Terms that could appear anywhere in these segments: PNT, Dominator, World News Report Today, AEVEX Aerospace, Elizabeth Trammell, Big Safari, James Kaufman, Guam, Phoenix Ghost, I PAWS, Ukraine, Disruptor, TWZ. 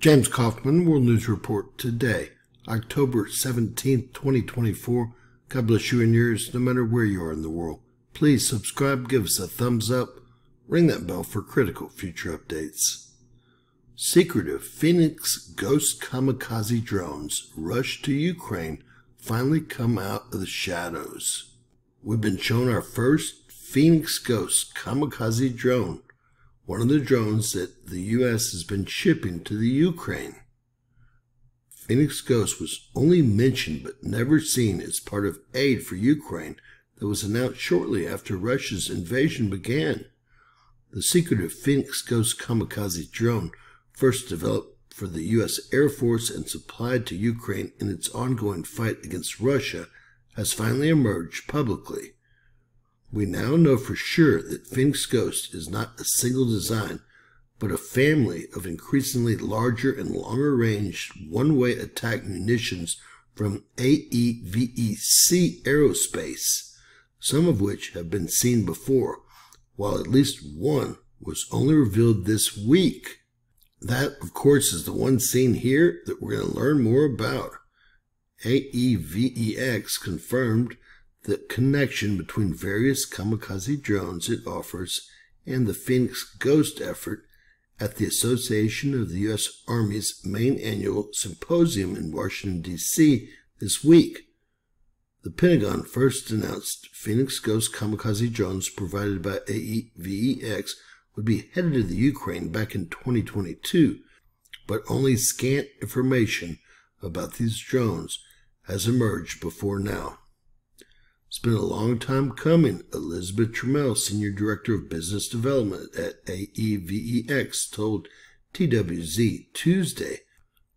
James Kaufman, World News Report today, October 17, 2024. God bless you and yours, no matter where you are in the world. Please subscribe, give us a thumbs up, ring that bell for critical future updates. Secretive Phoenix Ghost kamikaze drones rushed to Ukraine finally come out of the shadows. We've been shown our first Phoenix Ghost kamikaze drone, one of the drones that the U.S. has been shipping to the Ukraine. Phoenix Ghost was only mentioned but never seen as part of aid for Ukraine that was announced shortly after Russia's invasion began. The secretive Phoenix Ghost kamikaze drone, first developed for the U.S. Air Force and supplied to Ukraine in its ongoing fight against Russia, has finally emerged publicly. We now know for sure that Phoenix Ghost is not a single design, but a family of increasingly larger and longer-range one-way attack munitions from AEVEX Aerospace, some of which have been seen before, while at least one was only revealed this week. That, of course, is the one seen here that we're going to learn more about. AEVEX confirmed the connection between various kamikaze drones it offers and the Phoenix Ghost effort at the Association of the U.S. Army's main annual symposium in Washington, D.C. this week. The Pentagon first announced Phoenix Ghost kamikaze drones provided by AEVEX would be headed to the Ukraine back in 2022, but only scant information about these drones has emerged before now. It's been a long time coming, Elizabeth Trammell, Senior Director of Business Development at AEVEX, told TWZ Tuesday,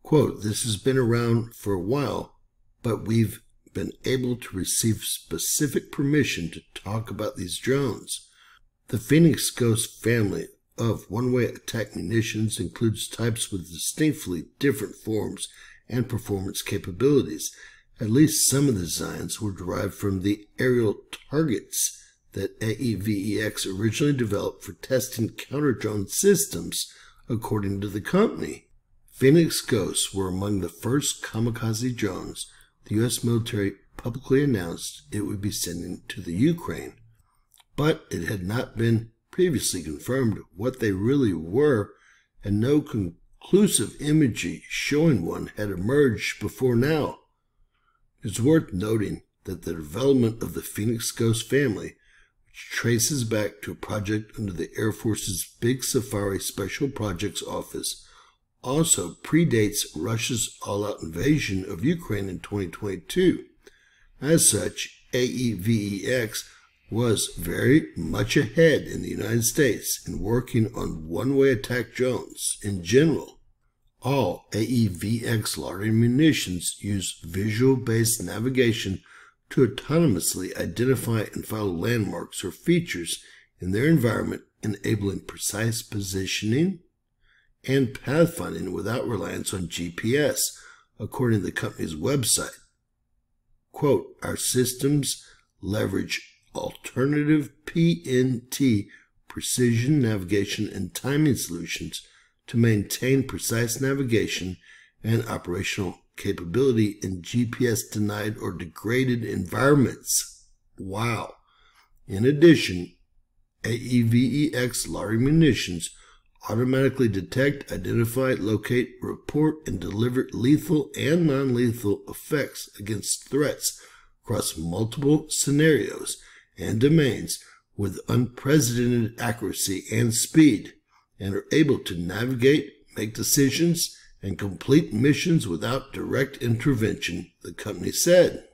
quote, "This has been around for a while, but we've been able to receive specific permission to talk about these drones. The Phoenix Ghost family of one-way attack munitions includes types with distinctly different forms and performance capabilities. At least some of the designs were derived from the aerial targets that AEVEX originally developed for testing counter-drone systems, according to the company. Phoenix Ghosts were among the first kamikaze drones the U.S. military publicly announced it would be sending to the Ukraine, but it had not been previously confirmed what they really were, and no conclusive imagery showing one had emerged before now." It's worth noting that the development of the Phoenix Ghost family, which traces back to a project under the Air Force's Big Safari Special Projects Office, also predates Russia's all-out invasion of Ukraine in 2022. As such, AEVEX was very much ahead in the United States in working on one-way attack drones in general. All AEVEX lottery munitions use visual-based navigation to autonomously identify and follow landmarks or features in their environment, enabling precise positioning and pathfinding without reliance on GPS, according to the company's website. Quote, "Our systems leverage alternative PNT precision navigation and timing solutions to maintain precise navigation and operational capability in GPS-denied or degraded environments." Wow! In addition, AEVEX lottery munitions automatically detect, identify, locate, report, and deliver lethal and non-lethal effects against threats across multiple scenarios and domains with unprecedented accuracy and speed, and are able to navigate, make decisions, and complete missions without direct intervention, the company said.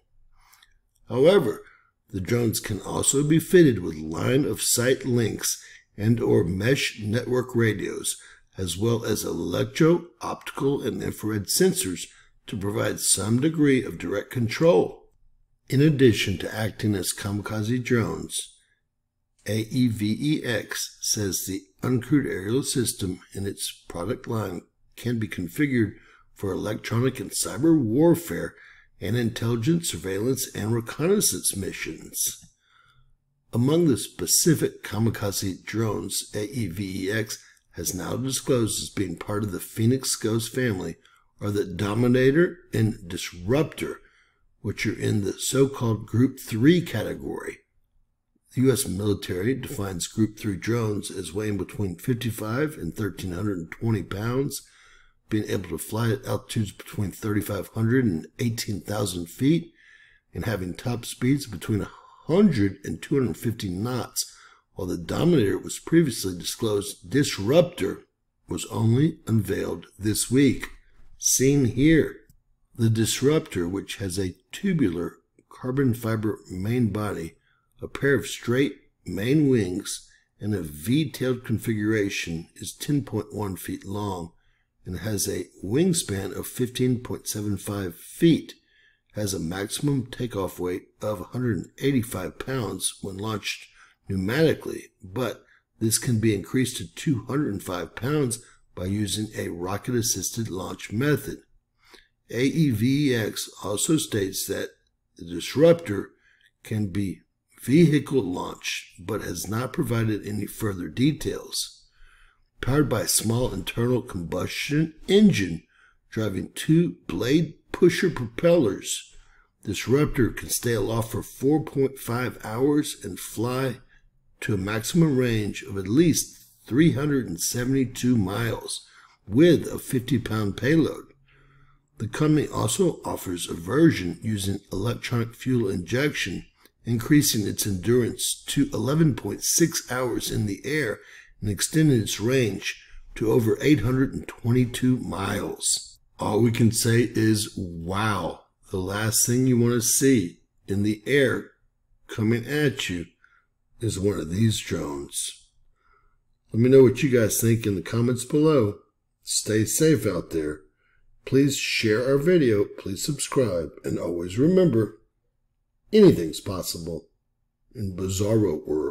However, the drones can also be fitted with line-of-sight links and/or mesh network radios, as well as electro, optical, and infrared sensors to provide some degree of direct control. In addition to acting as kamikaze drones, AEVEX says the uncrewed aerial system in its product line can be configured for electronic and cyber warfare and intelligence, surveillance, and reconnaissance missions. Among the specific kamikaze drones AEVEX has now disclosed as being part of the Phoenix Ghost family are the Dominator and Disruptor, which are in the so-called Group 3 category. The U.S. military defines Group 3 drones as weighing between 55 and 1,320 pounds, being able to fly at altitudes between 3,500 and 18,000 feet, and having top speeds between 100 and 250 knots, while the Dominator was previously disclosed. Disruptor was only unveiled this week. Seen here. The Disruptor, which has a tubular carbon fiber main body, a pair of straight main wings, and a V-tailed configuration, is 10.1 feet long and has a wingspan of 15.75 feet, has a maximum takeoff weight of 185 pounds when launched pneumatically, but this can be increased to 205 pounds by using a rocket-assisted launch method. AEVEX also states that the Disruptor can be vehicle launched, but has not provided any further details. Powered by a small internal combustion engine driving two blade pusher propellers, Disruptor can stay aloft for 4.5 hours and fly to a maximum range of at least 372 miles with a 50-pound payload. The company also offers a version using electronic fuel injection, increasing its endurance to 11.6 hours in the air and extending its range to over 822 miles. All we can say is, wow, the last thing you want to see in the air coming at you is one of these drones. Let me know what you guys think in the comments below. Stay safe out there. Please share our video, please subscribe, and always remember, anything's possible in Bizarro World.